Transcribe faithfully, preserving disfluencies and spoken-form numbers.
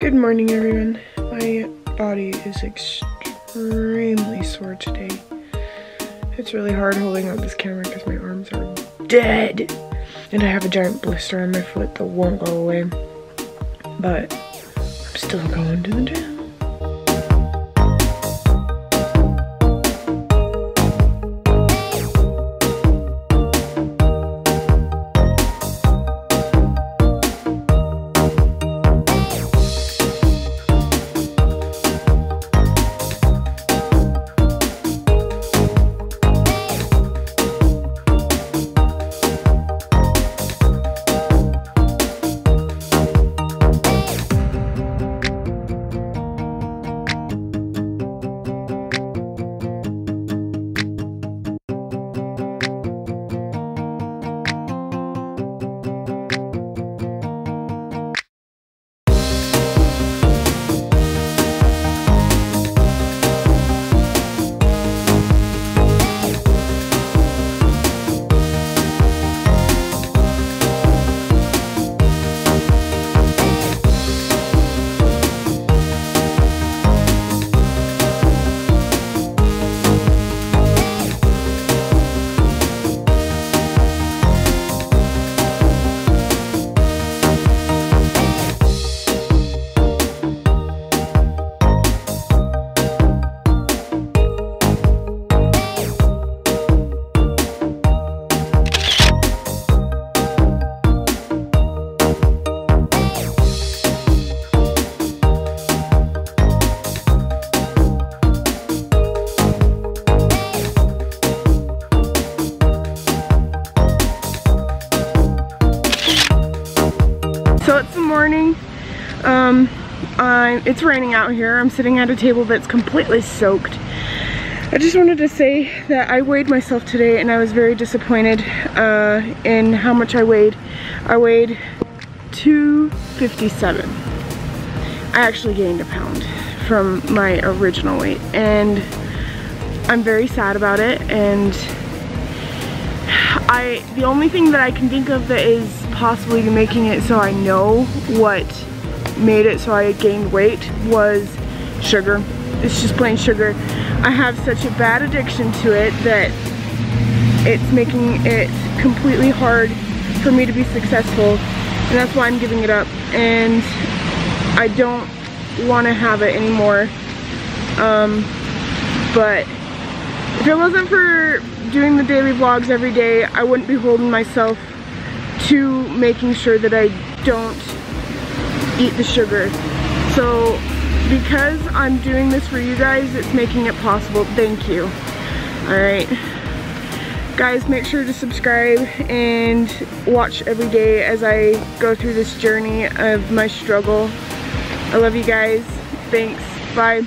Good morning, everyone. My body is extremely sore today. It's really hard holding up this camera because my arms are dead. And I have a giant blister on my foot that won't go away. But I'm still going to the gym. So it's the morning, um, I, it's raining out here. I'm sitting at a table that's completely soaked. I just wanted to say that I weighed myself today and I was very disappointed uh, in how much I weighed. I weighed two fifty-seven. I actually gained a pound from my original weight and I'm very sad about it, and I, the only thing that I can think of that is possibly making it so I know what made it so I gained weight was sugar. It's just plain sugar. I have such a bad addiction to it that it's making it completely hard for me to be successful, and that's why I'm giving it up, and I don't want to have it anymore. Um, but if it wasn't for doing the daily vlogs every day, I wouldn't be holding myself to making sure that I don't eat the sugar. So because I'm doing this for you guys, it's making it possible. Thank you. All right, guys, make sure to subscribe and watch every day as I go through this journey of my struggle. I love you guys. Thanks. Bye.